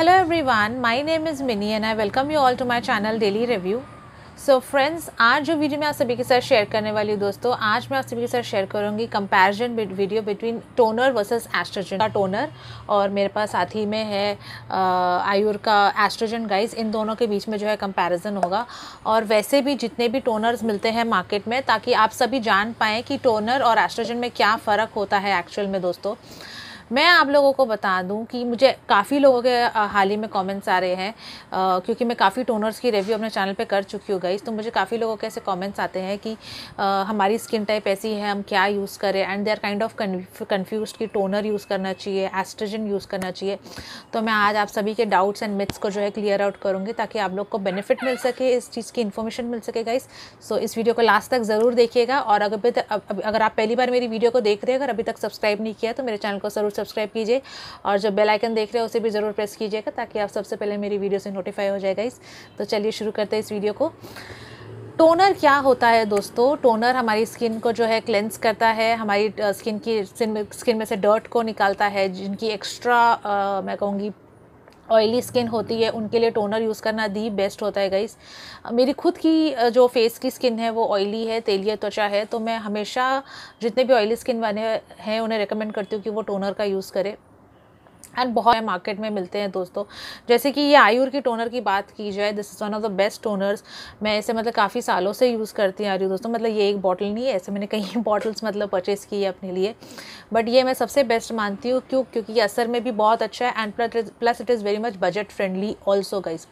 Hello everyone, my name is Minnie and I welcome you all to my channel Daily Review. So friends, आज जो video मैं आप सभी के साथ शेयर करने वाली हूँ दोस्तों, आज मैं आप सभी के साथ शेयर करूँगी comparison video between toner versus oestrogen का टोनर, और मेरे पास साथ ही में है आयुर का एस्ट्रोजन गाइस। इन दोनों के बीच में जो है कंपैरिजन होगा, और वैसे भी जितने भी टोनर्स मिलते हैं मार्केट में, ताकि आप सभी जान पाएँ कि टोनर और एस्ट्रोजन में क्या फ़र्क होता है एक्चुअल में। दोस्तों मैं आप लोगों को बता दूं कि मुझे काफ़ी लोगों के हाल ही में कमेंट्स आ रहे हैं, क्योंकि मैं काफ़ी टोनर्स की रिव्यू अपने चैनल पे कर चुकी हूँ गाइस। तो मुझे काफ़ी लोगों के ऐसे कमेंट्स आते हैं कि हमारी स्किन टाइप ऐसी है, हम क्या यूज़ करें, and they are kind of confuse कि टोनर यूज़ करना चाहिए एस्ट्रोजन यूज़ करना चाहिए। तो मैं आज आप सभी के डाउट्स एंड मिथ्स को जो है क्लियर आउट करूँगी, ताकि आप लोग को बेनिफिट मिल सके, इस चीज़ की इन्फॉर्मेशन मिल सके गाइस। सो इस वीडियो को लास्ट तक ज़रूर देखिएगा, और अगर आप पहली बार मेरी वीडियो को देख रहे हैं, अगर अभी तक सब्सक्राइब नहीं किया तो मेरे चैनल को ज़रूर सब्सक्राइब कीजिए, और जो बेल आइकन देख रहे हो उसे भी ज़रूर प्रेस कीजिएगा, ताकि आप सबसे पहले मेरी वीडियो से नोटिफाई हो जाएगा इस। तो चलिए शुरू करते हैं इस वीडियो को। टोनर क्या होता है दोस्तों? टोनर हमारी स्किन को जो है क्लेंस करता है, हमारी स्किन में से डर्ट को निकालता है। जिनकी एक्स्ट्रा मैं कहूँगी ऑयली स्किन होती है, उनके लिए टोनर यूज़ करना दी बेस्ट होता है गाइस। मेरी खुद की जो फेस की स्किन है वो ऑयली है, तेलिया त्वचा है, तो मैं हमेशा जितने भी ऑयली स्किन वाले हैं उन्हें रेकमेंड करती हूँ कि वो टोनर का यूज़ करें, एंड बहुत मार्केट में मिलते हैं दोस्तों। जैसे कि ये आयुर की टोनर की बात की जाए, this is one of the best toners. मैं ऐसे मतलब काफ़ी सालों से यूज़ करती आ रही हूँ दोस्तों, मतलब ये एक बॉटल नहीं है, ऐसे मैंने कई बॉटल्स मतलब परचेज़ की है अपने लिए, बट ये मैं सबसे बेस्ट मानती हूँ। क्योंकि ये असर में भी बहुत अच्छा है, and plus it is very much budget friendly also guys.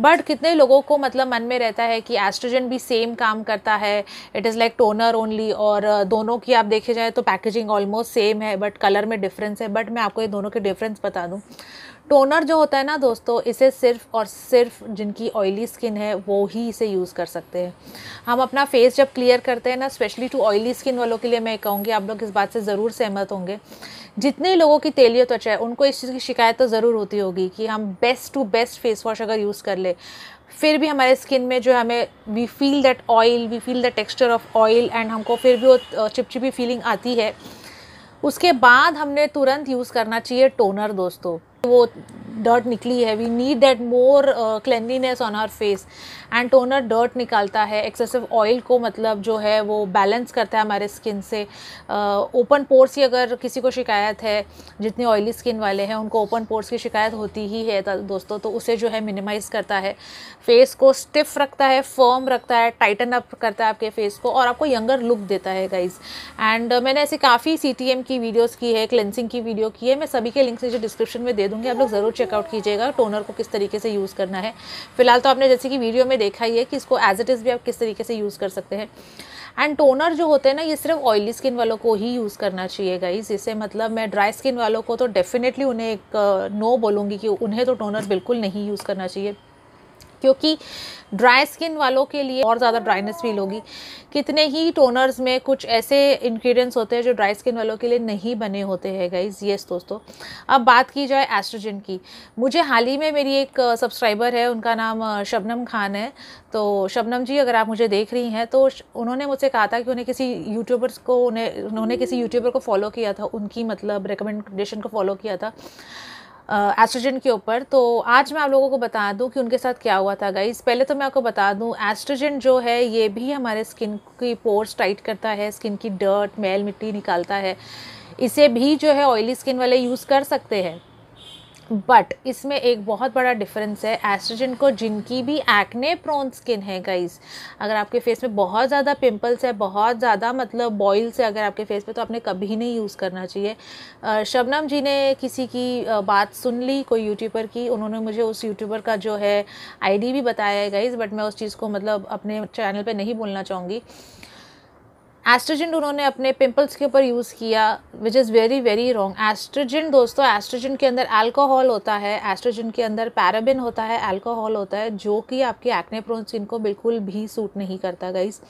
But कितने लोगों को मतलब मन में रहता है कि एस्ट्रोजन भी सेम काम करता है, it is like toner only, और दोनों की आप देखे जाए तो पैकेजिंग ऑलमोस्ट सेम है, बट कलर में डिफरेंस है। बट मैं आपको ये दोनों के डिफरेंस बता दूं। टोनर जो होता है ना दोस्तों, इसे सिर्फ और सिर्फ जिनकी ऑयली स्किन है वो ही इसे यूज़ कर सकते हैं। हम अपना फेस जब क्लियर करते हैं ना, स्पेशली टू ऑयली स्किन वालों के लिए मैं कहूँगी, आप लोग इस बात से ज़रूर सहमत होंगे। जितने लोगों की तेलिया त्वचा है उनको इस चीज़ की शिकायत तो ज़रूर होती होगी कि हम best to best face wash अगर यूज़ कर ले, फिर भी हमारे स्किन में जो हमें we feel that oil, we feel the texture of oil, and हमको फिर भी वो चिपचिपी फीलिंग आती है। उसके बाद हमने तुरंत यूज़ करना चाहिए टोनर दोस्तों। वो डर्ट निकली है, we need that more cleanliness on our face, and toner dirt निकालता है, एक्सेसिव ऑयल को मतलब जो है वो बैलेंस करता है हमारे स्किन से। ओपन पोर्स की अगर किसी को शिकायत है, जितने ऑयली स्किन वाले हैं उनको ओपन पोर्स की शिकायत होती ही है दोस्तों, तो उसे जो है मिनिमाइज़ करता है, फेस को स्टिफ रखता है, फर्म रखता है, टाइटन अप करता है आपके फेस को, और आपको यंगर लुक देता है गाइज। एंड मैंने ऐसे काफ़ी CTM की वीडियोज़ की है, क्लेंसिंग की वीडियो की है, मैं सभी के लिंक नीचे डिस्क्रिप्शन में दे दूँगी, आप लोग ज़रूर चेकआउट कीजिएगा टोनर को किस तरीके से यूज़ करना है। फिलहाल तो आपने जैसे कि वीडियो में देखा ही है कि इसको एज इट इज़ भी आप किस तरीके से यूज़ कर सकते हैं। एंड टोनर जो होते हैं ना, ये सिर्फ ऑयली स्किन वालों को ही यूज़ करना चाहिए गाइस। इससे मतलब मैं ड्राई स्किन वालों को तो डेफिनेटली उन्हें एक नो बोलूँगी कि उन्हें तो टोनर बिल्कुल नहीं यूज़ करना चाहिए, क्योंकि ड्राई स्किन वालों के लिए और ज़्यादा ड्राइनेस फील होगी। कितने ही टोनर्स में कुछ ऐसे इंग्रेडिएंट्स होते हैं जो ड्राई स्किन वालों के लिए नहीं बने होते हैं गाइज। यस दोस्तों, अब बात की जाए एस्ट्रोजन की। मुझे हाल ही में मेरी एक सब्सक्राइबर है, उनका नाम शबनम खान है। तो शबनम जी, अगर आप मुझे देख रही हैं तो उन्होंने मुझसे कहा था कि उन्होंने किसी यूट्यूबर को फॉलो किया था, उनकी मतलब रिकमेंडेशन को फॉलो किया था एस्ट्रोजन के ऊपर। तो आज मैं आप लोगों को बता दूं कि उनके साथ क्या हुआ था गाइस। पहले तो मैं आपको बता दूं, एस्ट्रोजन जो है ये भी हमारे स्किन की पोर्स टाइट करता है, स्किन की डर्ट मैल मिट्टी निकालता है। इसे भी जो है ऑयली स्किन वाले यूज़ कर सकते हैं, बट इसमें एक बहुत बड़ा डिफरेंस है। एस्ट्रोजन को जिनकी भी एक्ने प्रोन स्किन है गाइस, अगर आपके फेस में बहुत ज़्यादा पिंपल्स है, बहुत ज़्यादा मतलब बॉयल्स है अगर आपके फेस पे, तो आपने कभी नहीं यूज़ करना चाहिए। शबनम जी ने किसी की बात सुन ली, कोई यूट्यूबर की, उन्होंने मुझे उस यूट्यूबर का जो है ID भी बताया है गाइस, बट मैं उस चीज़ को मतलब अपने चैनल पर नहीं बोलना चाहूँगी। एस्ट्रोजन उन्होंने अपने पिंपल्स के ऊपर यूज़ किया, which is very very wrong. Oestrogen दोस्तों, एस्ट्रोजन के अंदर अल्कोहल होता है, एस्ट्रोजन के अंदर पैराबिन होता है, अल्कोहल होता है, जो कि आपके एक्ने प्रोन स्किन को बिल्कुल भी सूट नहीं करता गाइस।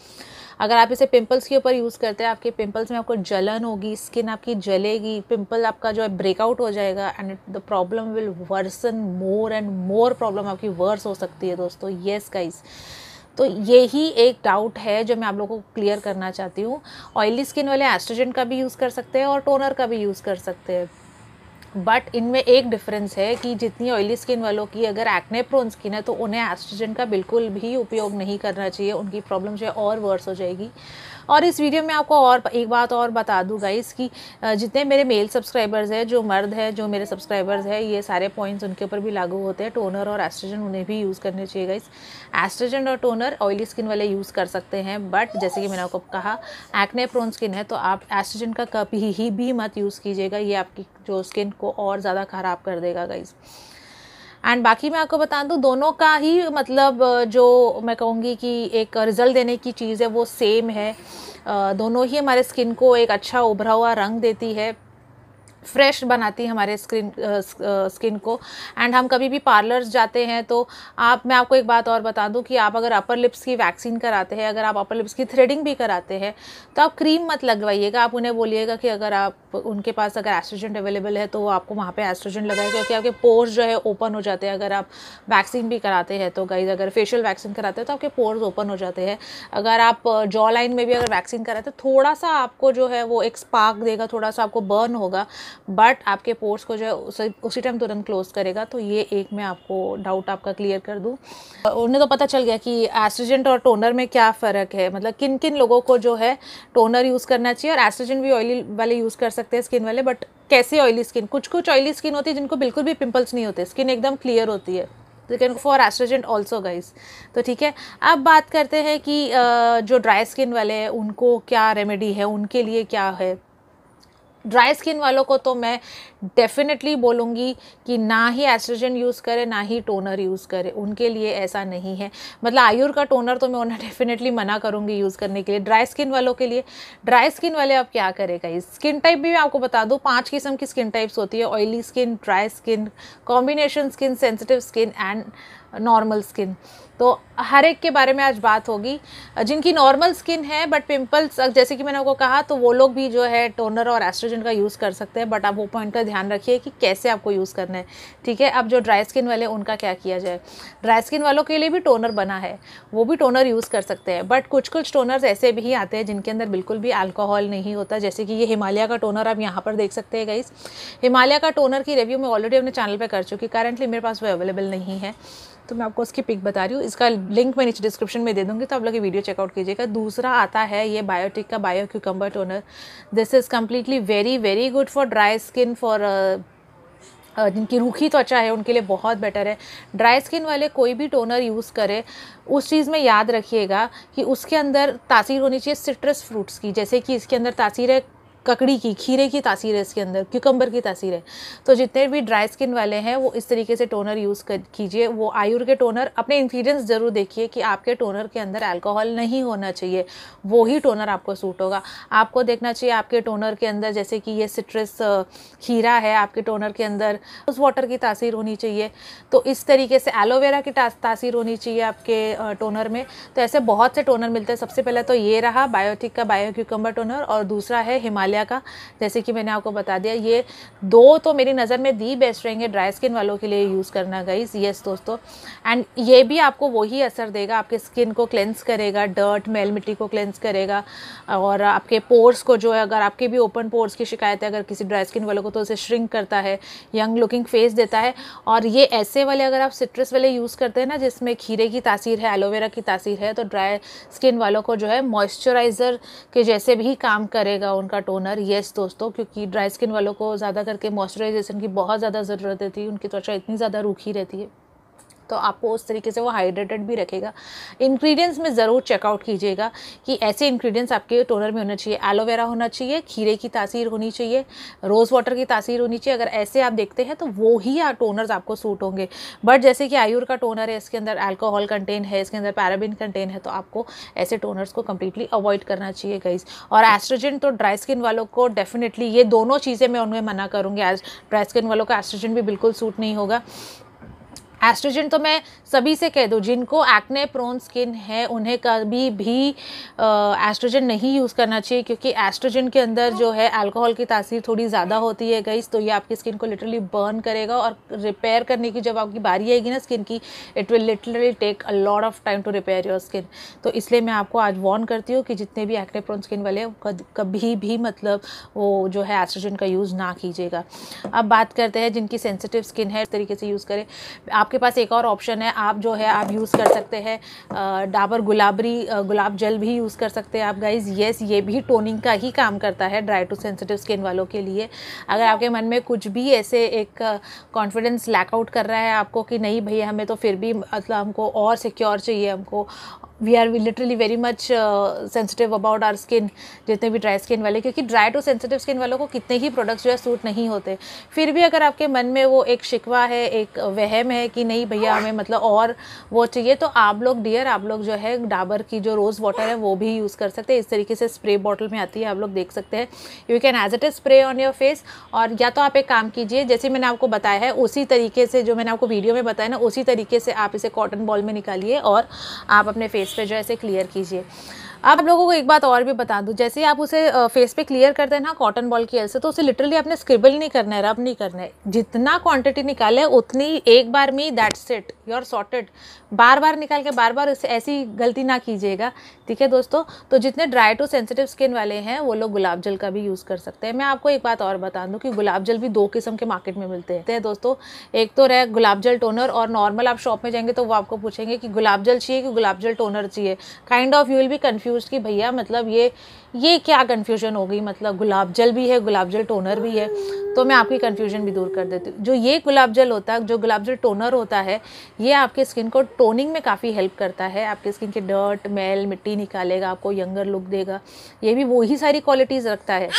अगर आप इसे पिंपल्स के ऊपर यूज़ करते हैं, आपके पिंपल्स में आपको जलन होगी, स्किन आपकी जलेगी, पिंपल आपका जो है ब्रेकआउट हो जाएगा, and the problem will worsen more and more, problem आपकी वर्स हो सकती है दोस्तों। येस गाइस, तो यही एक डाउट है जो मैं आप लोगों को क्लियर करना चाहती हूँ। ऑयली स्किन वाले एस्ट्रोजन का भी यूज़ कर सकते हैं और टोनर का भी यूज़ कर सकते हैं। बट इनमें एक डिफरेंस है कि जितनी ऑयली स्किन वालों की अगर एक्ने प्रोन स्किन है तो उन्हें एस्ट्रोजन का बिल्कुल भी उपयोग नहीं करना चाहिए, उनकी प्रॉब्लम जो है और वर्स हो जाएगी। और इस वीडियो में आपको और एक बात और बता दूँ गाइस कि जितने मेरे मेल सब्सक्राइबर्स हैं, जो मर्द है जो मेरे सब्सक्राइबर्स हैं, ये सारे पॉइंट्स उनके ऊपर भी लागू होते हैं। टोनर और एस्ट्रोजन उन्हें भी यूज़ करने चाहिए गाइस। एस्ट्रोजन और टोनर ऑयली स्किन वाले यूज़ कर सकते हैं, बट जैसे कि मैंने आपको कहा एक्ने प्रोन स्किन है तो आप एस्ट्रोजन का कभी भी मत यूज़ कीजिएगा, ये आपकी जो स्किन को और ज़्यादा ख़राब कर देगा गाइस। एंड बाकी मैं आपको बता दूं दोनों का ही मतलब जो मैं कहूँगी कि एक रिज़ल्ट देने की चीज़ है वो सेम है। दोनों ही हमारे स्किन को एक अच्छा उभरा हुआ रंग देती है, फ्रेश बनाती है हमारे स्किन को। एंड हम कभी भी पार्लर्स जाते हैं तो मैं आपको एक बात और बता दूं कि आप अगर अपर लिप्स की वैक्सीन कराते हैं, अगर आप अपर लिप्स की थ्रेडिंग भी कराते हैं तो आप क्रीम मत लगवाइएगा। आप उन्हें बोलिएगा कि अगर आप उनके पास अगर एस्ट्रोजन अवेलेबल है तो वो आपको वहाँ पर एस्ट्रोजन लगाएगा, क्योंकि आपके पोर्स जो है ओपन हो जाते हैं। अगर आप वैक्सीन भी कराते हैं तो गाइज, अगर फेशियल वैक्सीन कराते हैं तो आपके पोर्स ओपन हो जाते हैं। अगर आप जॉ लाइन में भी अगर वैक्सीन कराते हैं थोड़ा सा आपको जो है वो एक स्पार्क देगा, थोड़ा सा आपको बर्न होगा, बट आपके पोर्स को जो है उसी टाइम तुरंत क्लोज करेगा। तो ये एक मैं आपको डाउट आपका क्लियर कर दूँ। उन्हें तो पता चल गया कि एस्ट्रोजन और टोनर में क्या फ़र्क है, मतलब किन किन लोगों को जो है टोनर यूज़ करना चाहिए। और एस्ट्रोजन भी ऑयली वाले यूज़ कर सकते हैं स्किन वाले, बट कैसे ऑयली स्किन, कुछ ऑयली स्किन होती है जिनको बिल्कुल भी पिंपल्स नहीं होते, स्किन एकदम क्लियर होती है, you can go for astringent also guys. तो ठीक है, अब बात करते हैं कि जो ड्राई स्किन वाले हैं उनको क्या रेमेडी है, उनके लिए क्या है। ड्राई स्किन वालों को तो मैं डेफिनेटली बोलूँगी कि ना ही एस्ट्रोजन यूज़ करें ना ही टोनर यूज़ करें, उनके लिए ऐसा नहीं है। मतलब आयुर का टोनर तो मैं उन्हें डेफिनेटली मना करूँगी यूज़ करने के लिए। ड्राई स्किन वालों के लिए, ड्राई स्किन वाले आप क्या करेगा, इस स्किन टाइप भी मैं आपको बता दूँ 5 किस्म की स्किन टाइप्स होती है, oily skin, dry skin, combination skin, sensitive skin and normal skin. तो हर एक के बारे में आज बात होगी। जिनकी नॉर्मल स्किन है बट पिंपल्स, जैसे कि मैंने आपको कहा, तो वो लोग भी जो है टोनर और एस्ट्रोजन का यूज़ कर सकते हैं, बट आप वो पॉइंट का ध्यान रखिए कि कैसे आपको यूज़ करना है। ठीक है, अब जो ड्राई स्किन वाले उनका क्या किया जाए। ड्राई स्किन वालों के लिए भी टोनर बना है, वो भी टोनर यूज़ कर सकते हैं, बट कुछ टोनर्स ऐसे भी आते हैं जिनके अंदर बिल्कुल भी अल्कोहल नहीं होता, जैसे कि ये हिमालय का टोनर आप यहाँ पर देख सकते हैं गाइस। हिमालय का टोनर की रिव्यू मैं ऑलरेडी अपने चैनल पर कर चुकी, करंटली मेरे पास वो अवेलेबल नहीं है तो मैं आपको उसकी पिक बता रही हूँ, इसका लिंक मैं नीचे डिस्क्रिप्शन में दे दूँगी, तो आप लोग ये वीडियो चेकआउट कीजिएगा। दूसरा आता है ये बायोटिक का bio cucumber toner. This is completely very good for dry skin, for जिनकी रूखी त्वचा है उनके लिए बहुत बेटर है। ड्राई स्किन वाले कोई भी टोनर यूज़ करें उस चीज़ में याद रखिएगा कि उसके अंदर तासीर होनी चाहिए सिट्रस फ्रूट्स की, जैसे कि इसके अंदर तासीर है ककड़ी की, खीरे की तासीर है, इसके अंदर क्यूकम्बर की तासीर है। तो जितने भी ड्राई स्किन वाले हैं वो इस तरीके से टोनर यूज़ कीजिए। वो आयुर के टोनर, अपने इंग्रीडियंट्स ज़रूर देखिए कि आपके टोनर के अंदर अल्कोहल नहीं होना चाहिए, वो ही टोनर आपको सूट होगा। आपको देखना चाहिए आपके टोनर के अंदर, जैसे कि ये सिट्रस खीरा है, आपके टोनर के अंदर उस वाटर की तासीर होनी चाहिए, तो इस तरीके से एलोवेरा की तासीर होनी चाहिए आपके टोनर में। तो ऐसे बहुत से टोनर मिलते हैं। सबसे पहले तो ये रहा बायोटिक का बायो क्यूकम्बर टोनर, और दूसरा है हिमालय का, जैसे कि मैंने आपको बता दिया। ये दो तो मेरी नज़र में दी बेस्ट रहेंगे ड्राई स्किन वालों के लिए यूज़ करना गाइस। यस दोस्तों, एंड ये भी आपको वही असर देगा, आपके स्किन को क्लेंस करेगा, डर्ट मैल मिट्टी को क्लेंस करेगा, और आपके पोर्स को जो है, अगर आपके भी ओपन पोर्स की शिकायत है अगर किसी ड्राई स्किन वालों को, तो उसे श्रिंक करता है, यंग लुकिंग फेस देता है। और ये ऐसे वाले अगर आप सिट्रस वाले यूज़ करते हैं ना, जिसमें खीरे की तासीर है, एलोवेरा की तासीर है, तो ड्राई स्किन वालों को जो है मॉइस्चराइज़र के जैसे भी काम करेगा उनका टोनर। यस दोस्तों, क्योंकि ड्राई स्किन वालों को ज़्यादा करके मॉइस्चराइजेशन की बहुत ज़्यादा ज़रूरत रहती है, उनकी त्वचा इतनी ज़्यादा रूखी रहती है, तो आपको उस तरीके से वो हाइड्रेटेड भी रखेगा। इंग्रीडियंट्स में ज़रूर चेकआउट कीजिएगा कि ऐसे इंग्रीडियंट्स आपके टोनर में होने चाहिए। एलोवेरा होना चाहिए, खीरे की तासीर होनी चाहिए, रोज़ वाटर की तासीर होनी चाहिए। अगर ऐसे आप देखते हैं तो वो ही टोनर्स आपको सूट होंगे। बट जैसे कि आयुर का टोनर है, इसके अंदर अल्कोहल कंटेन है, इसके अंदर पैराबिन कंटेन है, तो आपको ऐसे टोनर्स को कम्प्लीटली अवॉइड करना चाहिए गाइस। और एस्ट्रोजन तो ड्राई स्किन वालों को डेफिनेटली, ये दोनों चीज़ें मैं उनमें मना करूँगी। ड्राई स्किन वालों को एस्ट्रोजन भी बिल्कुल सूट नहीं होगा। एस्ट्रोजन तो मैं सभी से कह दूँ, जिनको एक्ने प्रोन स्किन है उन्हें कभी भी एस्ट्रोजन नहीं यूज़ करना चाहिए, क्योंकि एस्ट्रोजन के अंदर जो है अल्कोहल की तासीर थोड़ी ज़्यादा होती है गाइस। तो ये आपकी स्किन को लिटरली बर्न करेगा और रिपेयर करने की जब आपकी बारी आएगी ना स्किन की, it will literally take a lot of time to repair your skin. तो इसलिए मैं आपको आज वार्न करती हूँ कि जितने भी एक्ने प्रोन स्किन वाले कभी भी मतलब वो जो है एस्ट्रोजन का यूज़ ना कीजिएगा। अब बात करते हैं जिनकी सेंसिटिव स्किन है, इस तरीके से यूज़ करें। आपके पास एक और ऑप्शन है, आप जो है आप यूज़ कर सकते हैं डाबर गुलाब जल भी यूज़ कर सकते हैं आप गाइज़। येस, ये भी टोनिंग का ही काम करता है ड्राई टू सेंसिटिव स्किन वालों के लिए। अगर आपके मन में कुछ भी ऐसे एक कॉन्फिडेंस लैक आउट कर रहा है आपको कि नहीं भैया हमें तो फिर भी मतलब हमको और सिक्योर चाहिए, हमको we are literally very much sensitive about our skin, जितने भी ड्राई स्किन वाले, क्योंकि ड्राई टू सेंसिटिव स्किन वालों को कितने ही प्रोडक्ट्स जो है सूट नहीं होते, फिर भी अगर आपके मन में वो एक शिकवा है, एक वहम है कि नहीं भैया हमें मतलब और वो चाहिए, तो आप लोग डियर आप लोग जो है डाबर की जो रोज़ वाटर है वो भी यूज़ कर सकते हैं। इस तरीके से स्प्रे बॉटल में आती है, आप लोग देख सकते हैं। You can as it is spray on your face. और या तो आप एक काम कीजिए, जैसे मैंने आपको बताया है उसी तरीके से, जो मैंने आपको वीडियो में बताया ना उसी तरीके से आप इसे कॉटन बॉल में निकालिए और आप अपने फेस पे जो ऐसे क्लियर कीजिए। आप लोगों को एक बात और भी बता दूं, जैसे आप उसे फेस पे क्लियर करते हैं ना कॉटन बॉल की हेल्प से, तो उसे लिटरली आपने स्क्रिबल नहीं करना है, रब नहीं करना है, जितना क्वांटिटी निकाले उतनी एक बार में that's it, you are sorted. बार बार निकाल के बार बार उसे ऐसी गलती ना कीजिएगा, ठीक है दोस्तों। तो जितने ड्राई टू सेंसिटिव स्किन वाले हैं वो लोग गुलाब जल का भी यूज़ कर सकते हैं। मैं आपको एक बात और बता दूँ कि गुलाब जल भी दो किस्म के मार्केट में मिलते हैं दोस्तों। एक तो रहे गुलाब जल टोनर, और नॉर्मल आप शॉप में जाएंगे तो वो आपको पूछेंगे कि गुलाब जल चाहिए कि गुलाब जल टोनर चाहिए। Kind of you will be confuse कि भैया मतलब ये क्या कन्फ्यूजन हो गई, मतलब गुलाब जल भी है गुलाब जल टोनर भी है। तो मैं आपकी कन्फ्यूजन भी दूर कर देती हूँ। जो ये गुलाब जल होता है, जो गुलाब जल टोनर होता है, ये आपके स्किन को टोनिंग में काफ़ी हेल्प करता है। आपके स्किन के डर्ट मैल मिट्टी निकालेगा, आपको यंगर लुक देगा। ये भी वही सारी क्वालिटीज़ रखता है।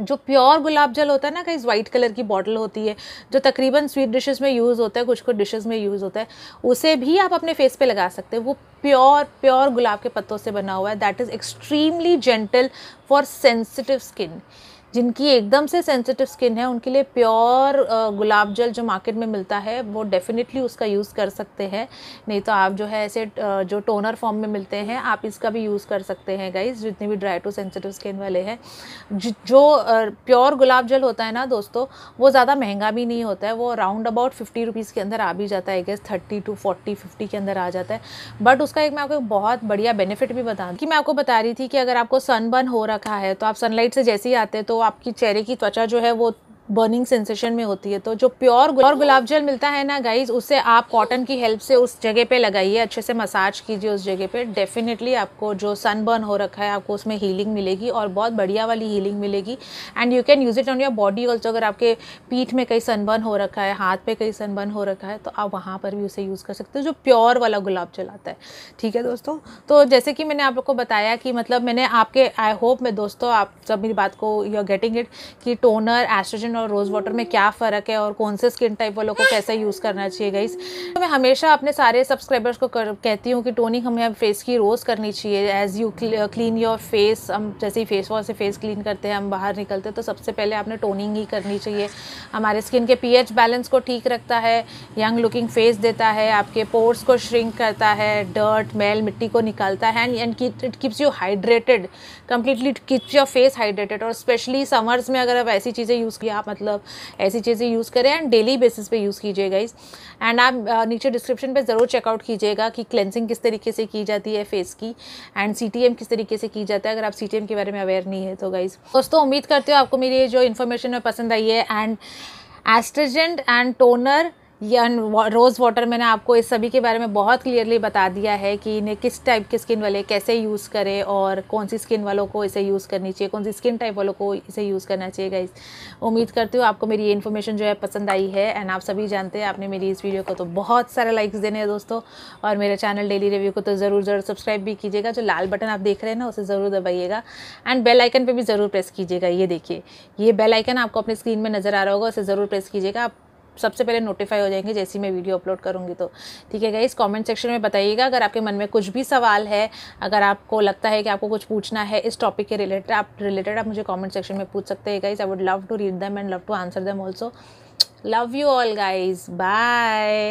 जो प्योर गुलाब जल होता है ना गाइस, वाइट कलर की बॉटल होती है, जो तकरीबन स्वीट डिशेस में यूज़ होता है, कुछ कुछ डिशेस में यूज़ होता है, उसे भी आप अपने फेस पे लगा सकते हैं। वो प्योर गुलाब के पत्तों से बना हुआ है। That is extremely gentle for sensitive skin. जिनकी एकदम से सेंसिटिव स्किन है उनके लिए प्योर गुलाब जल जो मार्केट में मिलता है वो डेफिनेटली उसका यूज़ कर सकते हैं। नहीं तो आप जो है ऐसे जो टोनर फॉर्म में मिलते हैं आप इसका भी यूज़ कर सकते हैं गाइस, जितने भी ड्राई टू सेंसिटिव स्किन वाले हैं। जो प्योर गुलाब जल होता है ना दोस्तों, वो ज़्यादा महंगा भी नहीं होता है, वो राउंड अबाउट 50 रुपीज़ के अंदर आ भी जाता है गाइस, 30 to 40-50 के अंदर आ जाता है। बट उसका एक मैं आपको बहुत बढ़िया बेनिफिट भी बता दूँ कि मैं आपको बता रही थी कि अगर आपको सनबर्न हो रखा है तो आप सनलाइट से जैसे ही आते हैं तो आपकी चेहरे की त्वचा जो है वो बर्निंग सेंसेशन में होती है। तो जो प्योर गुलाब जल मिलता है ना गाइज, उसे आप कॉटन की हेल्प से उस जगह पे लगाइए, अच्छे से मसाज कीजिए उस जगह पे। डेफिनेटली आपको जो सनबर्न हो रखा है आपको उसमें हीलिंग मिलेगी और बहुत बढ़िया वाली हीलिंग मिलेगी। And you can use it on your body also. अगर आपके पीठ में कहीं सनबर्न हो रखा है, हाथ पे कहीं सनबर्न हो रखा है, तो आप वहाँ पर भी उसे यूज़ कर सकते हो, जो प्योर वाला गुलाब जल आता है। ठीक है दोस्तों, तो जैसे कि मैंने आप लोग को बताया कि मतलब मैंने आपके आई होप मैं दोस्तों आप सब मेरी बात को यू आर गेटिंग इट कि टोनर एस्ट्रोजन और रोज़ वाटर में क्या फ़र्क है और कौन से स्किन टाइप वालों को कैसा यूज़ करना चाहिए गाइस। तो मैं हमेशा अपने सारे सब्सक्राइबर्स को कहती हूँ कि टोनिंग हमें फेस की रोज़ करनी चाहिए। As you clean your face, हम जैसे ही फेस वॉश से फेस क्लीन करते हैं, हम बाहर निकलते हैं, तो सबसे पहले आपने टोनिंग ही करनी चाहिए। हमारे स्किन के pH बैलेंस को ठीक रखता है, यंग लुकिंग फेस देता है, आपके पोर्स को श्रिंक करता है, डर्ट मैल मिट्टी को निकालता है, and it keeps you hydrated completely, keeps your face hydrated. और स्पेशली समर्स में अगर आप ऐसी चीज़ें यूज़ आप मतलब ऐसी चीज़ें यूज़ करें एंड डेली बेसिस पे यूज़ कीजिए गाइस। एंड आप नीचे डिस्क्रिप्शन पे ज़रूर चेकआउट कीजिएगा कि क्लेंसिंग किस तरीके से की जाती है फेस की, एंड CTM किस तरीके से की जाता है, अगर आप CTM के बारे में अवेयर नहीं है तो गाइस। दोस्तों उम्मीद करती हूँ आपको मेरी जो इन्फॉर्मेशन है पसंद आई है। एंड एस्ट्रोजन एंड टोनर या रोज़ वाटर, मैंने आपको इस सभी के बारे में बहुत क्लियरली बता दिया है कि इन्हें किस टाइप के स्किन वाले कैसे यूज़ करें और कौन सी स्किन वालों को इसे यूज़ करनी चाहिए, कौन सी स्किन टाइप वालों को इसे यूज़ करना चाहिए गाइस। उम्मीद करती हूँ आपको मेरी ये इन्फॉर्मेशन जो है पसंद आई है। एंड आप सभी जानते हैं आपने मेरी इस वीडियो को तो बहुत सारे लाइक्स देने हैं दोस्तों, और मेरे चैनल डेली रिव्यू को तो ज़रूर सब्सक्राइब भी कीजिएगा। जो लाल बटन आप देख रहे हैं ना उसे ज़रूर दबाइएगा, एंड बेल आइकन पर भी ज़रूर प्रेस कीजिएगा। ये देखिए ये बेल आइकन आपको अपनी स्क्रीन में नज़र आ रहा होगा, उसे ज़रूर प्रेस कीजिएगा, आप सबसे पहले नोटिफाई हो जाएंगे जैसे ही मैं वीडियो अपलोड करूँगी। तो ठीक है गाइस, कमेंट सेक्शन में बताइएगा अगर आपके मन में कुछ भी सवाल है, अगर आपको लगता है कि आपको कुछ पूछना है इस टॉपिक के रिलेटेड आप मुझे कमेंट सेक्शन में पूछ सकते हैं guys. I would love to read them and love to answer them also. Love you all guys, bye.